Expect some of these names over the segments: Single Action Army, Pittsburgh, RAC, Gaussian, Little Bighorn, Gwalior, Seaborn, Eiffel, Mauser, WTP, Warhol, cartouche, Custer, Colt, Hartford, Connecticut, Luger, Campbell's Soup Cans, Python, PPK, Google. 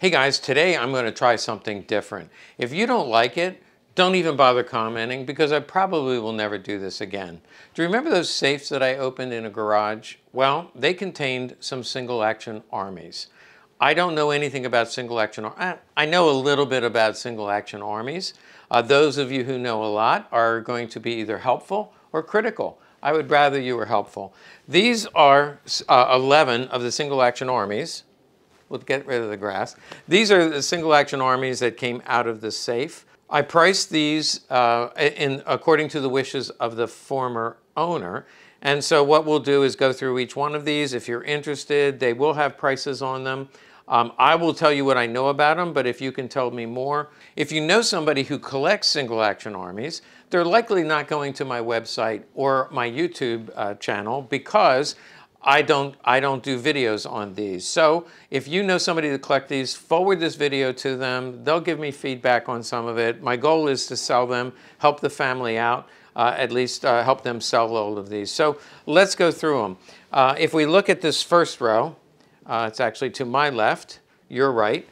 hey guys, today I'm going to try something different. If you don't like it, don't even bother commenting because I probably will never do this again. Do you remember those safes that I opened in a garage? Well, they contained some Single Action Armies. I don't know anything about Single Action Armies. I know a little bit about Single Action Armies. Those of you who know a lot are going to be either helpful or critical. I would rather you were helpful. These are 11 of the Single Action Armies. We'll get rid of the grass. These are the Single Action Armies that came out of the safe. I priced these according to the wishes of the former owner. And so what we'll do is go through each one of these. If you're interested, they will have prices on them. I will tell you what I know about them, but if you can tell me more. If you know somebody who collects Single Action Armies, they're likely not going to my website or my YouTube channel because I don't do videos on these. So if you know somebody to collect these, forward this video to them. They'll give me feedback on some of it. My goal is to sell them, help the family out, at least help them sell all of these. So let's go through them. If we look at this first row, it's actually to my left, your right.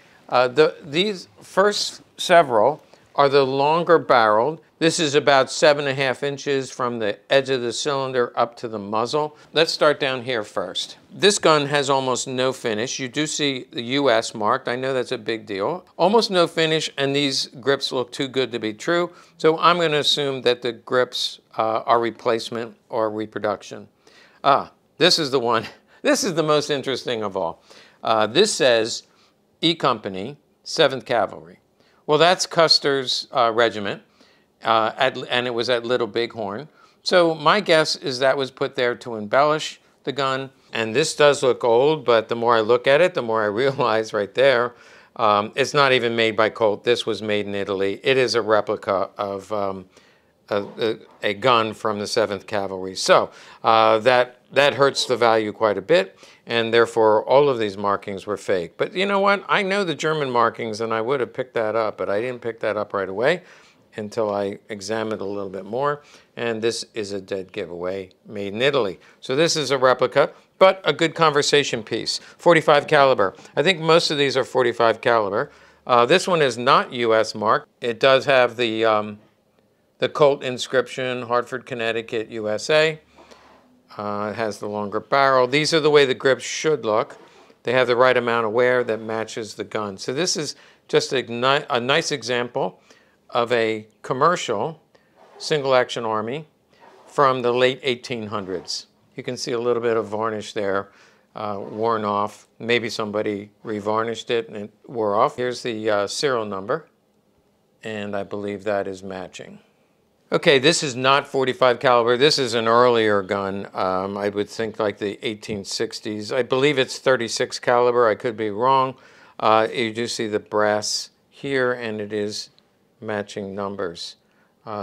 These first several are the longer barreled. This is about 7.5 inches from the edge of the cylinder up to the muzzle. Let's start down here first. This gun has almost no finish. You do see the US marked. I know that's a big deal. Almost no finish, and these grips look too good to be true. So I'm gonna assume that the grips are replacement or reproduction. This is the one. This is the most interesting of all. This says E Company, 7th Cavalry. Well, that's Custer's regiment. And it was at Little Bighorn. So my guess is that was put there to embellish the gun. And this does look old, but the more I look at it, the more I realize right there, it's not even made by Colt. This was made in Italy. It is a replica of a gun from the 7th Cavalry. So that hurts the value quite a bit. And therefore, all of these markings were fake. But you know what? I know the German markings, and I would have picked that up, but I didn't pick that up right away until I examined a little bit more. And this is a dead giveaway, made in Italy. So this is a replica, but a good conversation piece. 45 caliber. I think most of these are 45 caliber. This one is not US marked. It does have the Colt inscription, Hartford, Connecticut, USA. It has the longer barrel. These are the way the grips should look. They have the right amount of wear that matches the gun. So this is just a nice example of a commercial Single Action Army from the late 1800s. You can see a little bit of varnish there, worn off. Maybe somebody revarnished it and it wore off. Here's the serial number, and I believe that is matching. Okay, this is not 45 caliber. This is an earlier gun. I would think like the 1860s. I believe it's 36 caliber. I could be wrong. You do see the brass here, and it is matching numbers.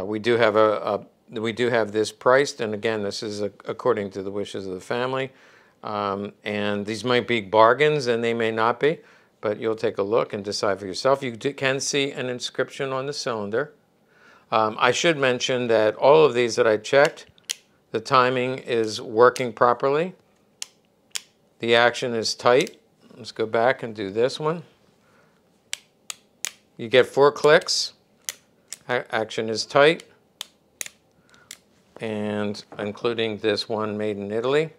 We do have this priced, and again, this is according to the wishes of the family. And these might be bargains, and they may not be, but you'll take a look and decide for yourself. You can see an inscription on the cylinder. I should mention that all of these that I checked, the timing is working properly. The action is tight. Let's go back and do this one. You get 4 clicks. Action is tight, and including this one made in Italy.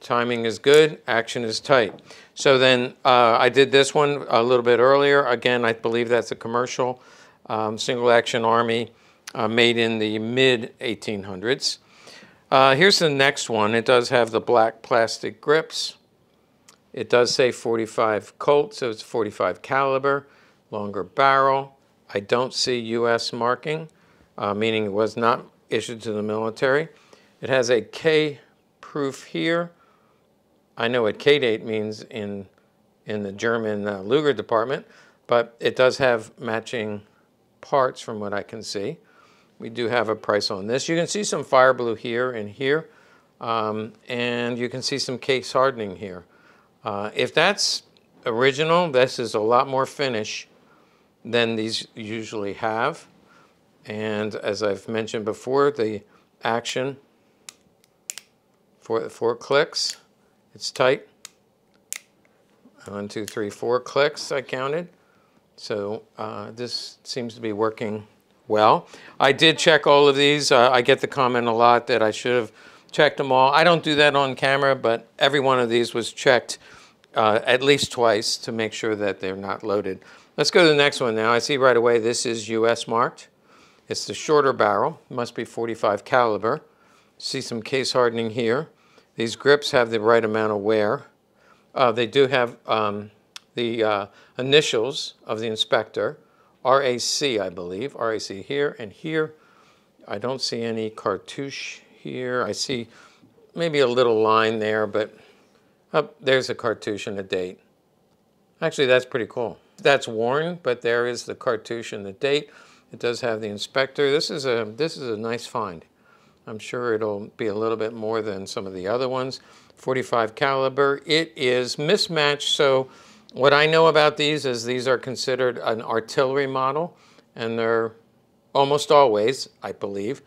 Timing is good, action is tight. So then I did this one a little bit earlier. Again, I believe that's a commercial Single Action Army made in the mid-1800s. Here's the next one. It does have the black plastic grips. It does say 45 Colt, so it's 45 caliber, longer barrel. I don't see U.S. marking, meaning it was not issued to the military. It has a K proof here. I know what K date means in the German Luger department, but it does have matching parts from what I can see. We do have a price on this. You can see some fire blue here and here, and you can see some case hardening here. If that's original, this is a lot more finish than these usually have. And as I've mentioned before, the action for 4 clicks, It's tight. 1, 2, 3, 4 clicks I counted. So this seems to be working well. I did check all of these. I get the comment a lot that I should have checked them all. I don't do that on camera, but every one of these was checked at least twice to make sure that they're not loaded. Let's go to the next one now. I see right away this is US marked. It's the shorter barrel. It must be 45 caliber. See some case hardening here. These grips have the right amount of wear. They do have the initials of the inspector, RAC, I believe. RAC here and here. I don't see any cartouche here. I see maybe a little line there, but there's a cartouche and a date. Actually, that's pretty cool. That's worn, but there is the cartouche and the date. It does have the inspector. This is a nice find. I'm sure it'll be a little bit more than some of the other ones. 45 caliber. It is mismatched, so what I know about these is these are considered an artillery model, and they're almost always, I believe.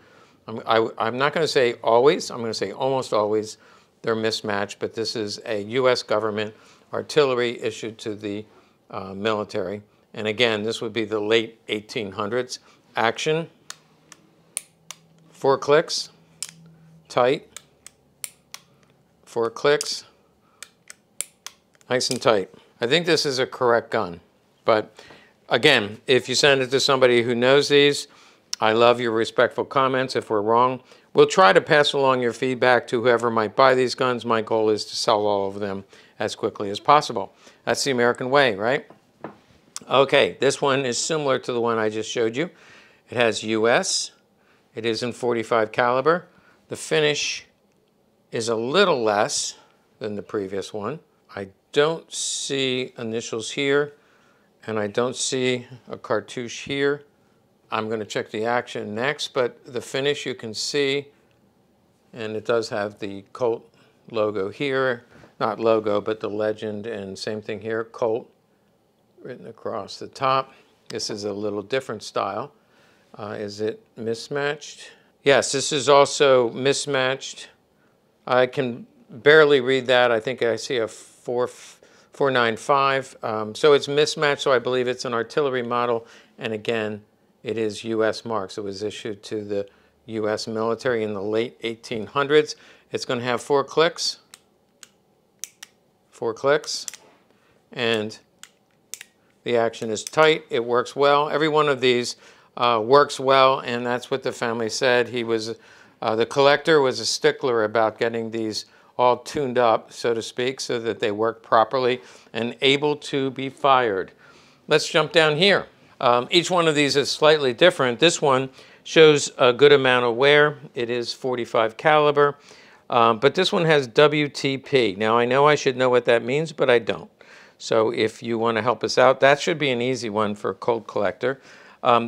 I'm not going to say always. I'm going to say almost always they're mismatched, but this is a U.S. government artillery issued to the military. And again, this would be the late 1800s. Action. 4 clicks. Tight. 4 clicks. Nice and tight. I think this is a correct gun. But again, if you send it to somebody who knows these, I love your respectful comments. If we're wrong, we'll try to pass along your feedback to whoever might buy these guns. My goal is to sell all of them as quickly as possible. That's the American way, right? Okay, this one is similar to the one I just showed you. It has US. It is in 45 caliber. The finish is a little less than the previous one. I don't see initials here, and I don't see a cartouche here. I'm going to check the action next, but the finish you can see, and it does have the Colt logo here. Not logo, but the legend, and same thing here, Colt, written across the top. This is a little different style. Is it mismatched? Yes, this is also mismatched. I can barely read that. I think I see a 495. So it's mismatched, so I believe it's an artillery model, and again, it is U.S. marks. It was issued to the U.S. military in the late 1800s. It's going to have 4 clicks, 4 clicks, and the action is tight. It works well. Every one of these works well, and that's what the family said. He was, the collector was a stickler about getting these all tuned up, so to speak, so that they work properly and able to be fired. Let's jump down here. Each one of these is slightly different. This one shows a good amount of wear. It is 45 caliber, but this one has WTP. Now, I know I should know what that means, but I don't. So if you want to help us out, that should be an easy one for a Colt collector.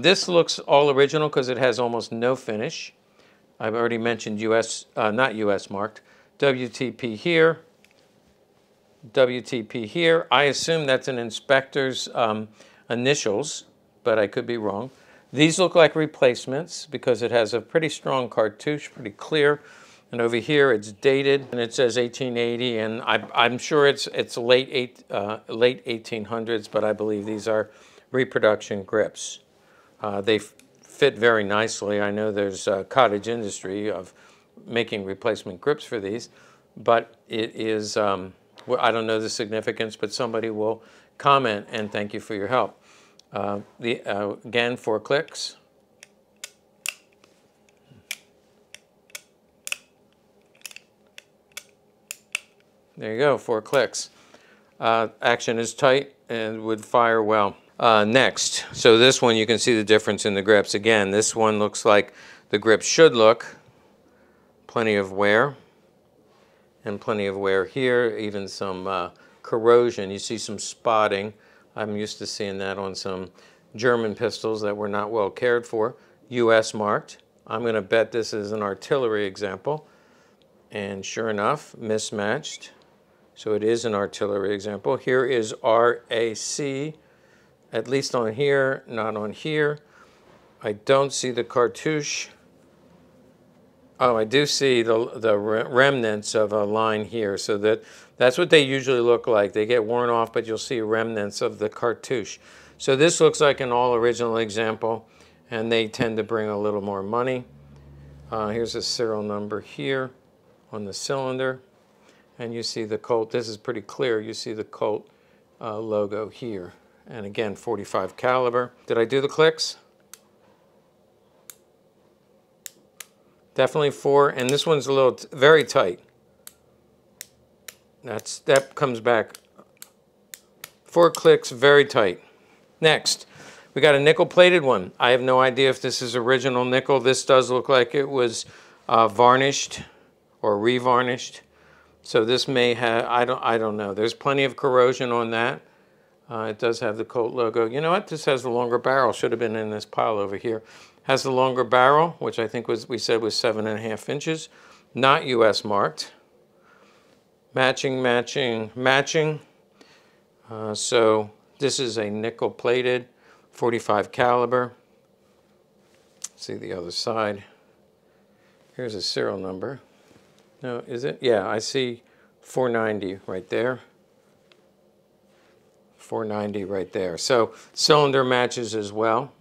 This looks all original because it has almost no finish. I've already mentioned US, not US marked. WTP here, WTP here. I assume that's an inspector's initials, but I could be wrong. These look like replacements because it has a pretty strong cartouche, pretty clear. And over here it's dated and it says 1880, and I'm sure it's late 1800s, but I believe these are reproduction grips. They fit very nicely. I know there's a cottage industry of making replacement grips for these, but it is, I don't know the significance, but somebody will comment, and thank you for your help. Again, 4 clicks. There you go, 4 clicks. Action is tight and would fire well. Next, so this one you can see the difference in the grips. Again, this one looks like the grip should look. Plenty of wear, and plenty of wear here, even some corrosion. You see some spotting. I'm used to seeing that on some German pistols that were not well cared for. US marked. I'm going to bet this is an artillery example. And sure enough, mismatched. So it is an artillery example. Here is RAC, at least on here, not on here. I don't see the cartouche. Oh, I do see the remnants of a line here. So that's what they usually look like. They get worn off, but you'll see remnants of the cartouche. So this looks like an all original example, and they tend to bring a little more money. Here's a serial number here on the cylinder, and you see the Colt. This is pretty clear. You see the Colt logo here, and again, 45 caliber. Did I do the clicks? Definitely four, and this one's a little very tight. That comes back. Four clicks, very tight. Next, we got a nickel-plated one. I have no idea if this is original nickel. This does look like it was varnished or revarnished. So this may have, I don't know. There's plenty of corrosion on that. It does have the Colt logo. You know what? This has the longer barrel. Should have been in this pile over here. Has the longer barrel, which I think was, we said was 7.5 inches, not US marked. Matching, matching, matching. So this is a nickel plated, 45 caliber. See the other side. Here's a serial number. No, is it? Yeah, I see 490 right there. 490 right there. So cylinder matches as well.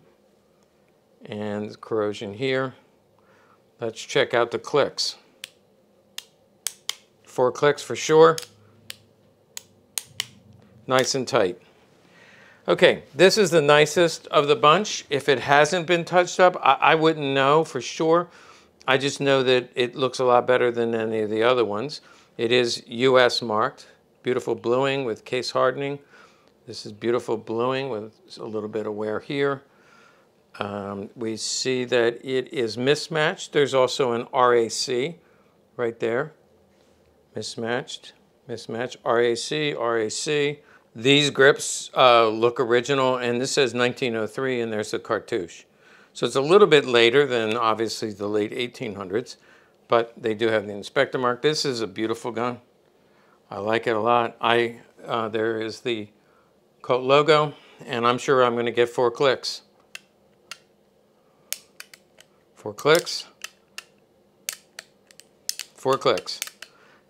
And corrosion here. Let's check out the clicks. Four clicks for sure. Nice and tight. Okay, this is the nicest of the bunch. If it hasn't been touched up, I wouldn't know for sure. I just know that it looks a lot better than any of the other ones. It is US marked. Beautiful bluing with case hardening. This is beautiful bluing with a little bit of wear here. We see that it is mismatched. There's also an RAC right there. Mismatched, mismatched, RAC, RAC. These grips look original, and this says 1903, and there's the cartouche. So it's a little bit later than obviously the late 1800s, but they do have the inspector mark. This is a beautiful gun. I like it a lot. There is the Colt logo, and I'm sure I'm going to get four clicks. Four clicks. Four clicks.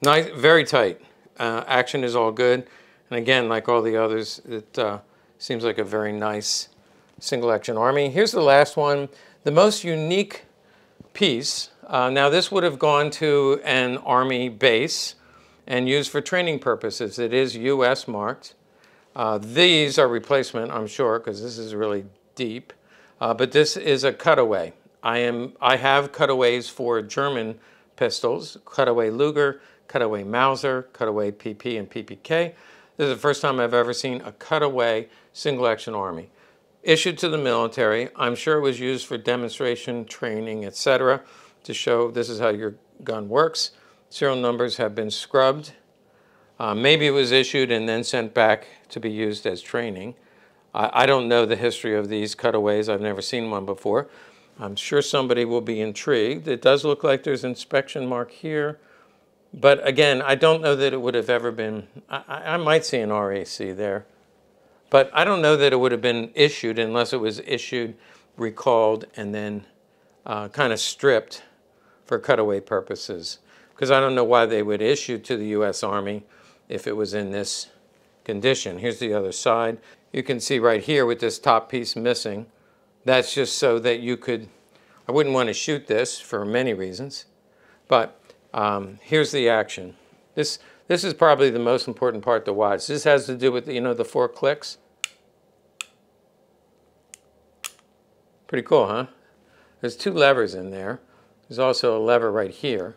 Nice, very tight. Action is all good. And again, like all the others, it seems like a very nice single action army. Here's the last one, the most unique piece. Now this would have gone to an army base and used for training purposes. It is US marked. These are replacement, I'm sure, because this is really deep. But this is a cutaway. I have cutaways for German pistols, cutaway Luger, cutaway Mauser, cutaway PP and PPK. This is the first time I've ever seen a cutaway single action army. Issued to the military, I'm sure it was used for demonstration, training, etc. to show this is how your gun works. Serial numbers have been scrubbed. Maybe it was issued and then sent back to be used as training. I don't know the history of these cutaways. I've never seen one before. I'm sure somebody will be intrigued. It does look like there's an inspection mark here. But again, I don't know that it would have ever been, I might see an RAC there. But I don't know that it would have been issued unless it was issued, recalled, and then kind of stripped for cutaway purposes. Because I don't know why they would issue to the US Army if it was in this condition. Here's the other side. You can see right here with this top piece missing. That's just so that you could, I wouldn't want to shoot this for many reasons, but here's the action. This is probably the most important part to watch. This has to do with, you know, the four clicks. Pretty cool, huh? There's two levers in there. There's also a lever right here.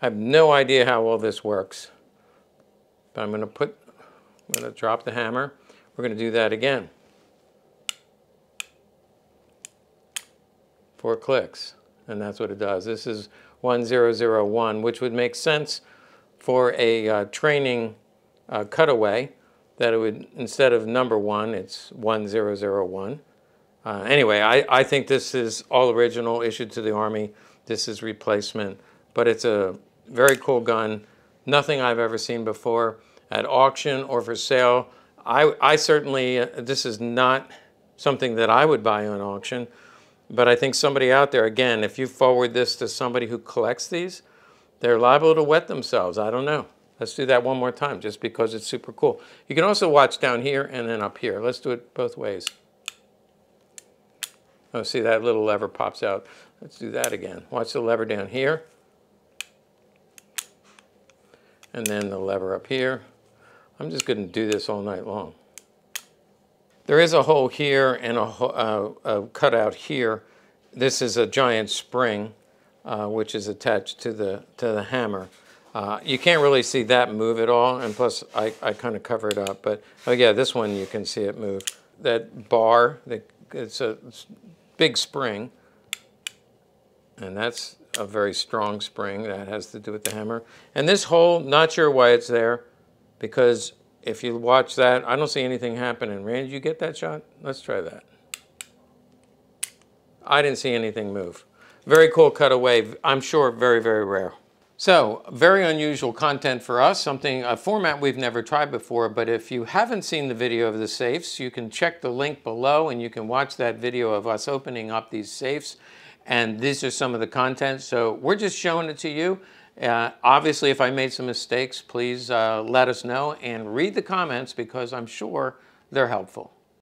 I have no idea how all this works, but I'm going to drop the hammer. We're going to do that again. Four clicks, and that's what it does. This is 1001, which would make sense for a training cutaway, that it would, instead of number one, it's 1001. Anyway, I think this is all original, issued to the Army. This is replacement, but it's a very cool gun. Nothing I've ever seen before at auction or for sale. I certainly, this is not something that I would buy on auction. But I think somebody out there, again, if you forward this to somebody who collects these, they're liable to wet themselves. I don't know. Let's do that one more time just because it's super cool. You can also watch down here and then up here. Let's do it both ways. Oh, see, that little lever pops out. Let's do that again. Watch the lever down here. And then the lever up here. I'm just going to do this all night long. There is a hole here and a cutout here. This is a giant spring, which is attached to the hammer. You can't really see that move at all, and plus I kind of cover it up. But oh yeah, this one you can see it move. That bar, it's a big spring, and that's a very strong spring that has to do with the hammer. And this hole, not sure why it's there, because if you watch that, I don't see anything happening. Randy, did you get that shot? Let's try that. I didn't see anything move. Very cool cutaway. I'm sure very, very rare. So very unusual content for us, something, a format we've never tried before, but if you haven't seen the video of the safes, you can check the link below and you can watch that video of us opening up these safes. And these are some of the content. So we're just showing it to you. Obviously, if I made some mistakes, please let us know and read the comments because I'm sure they're helpful.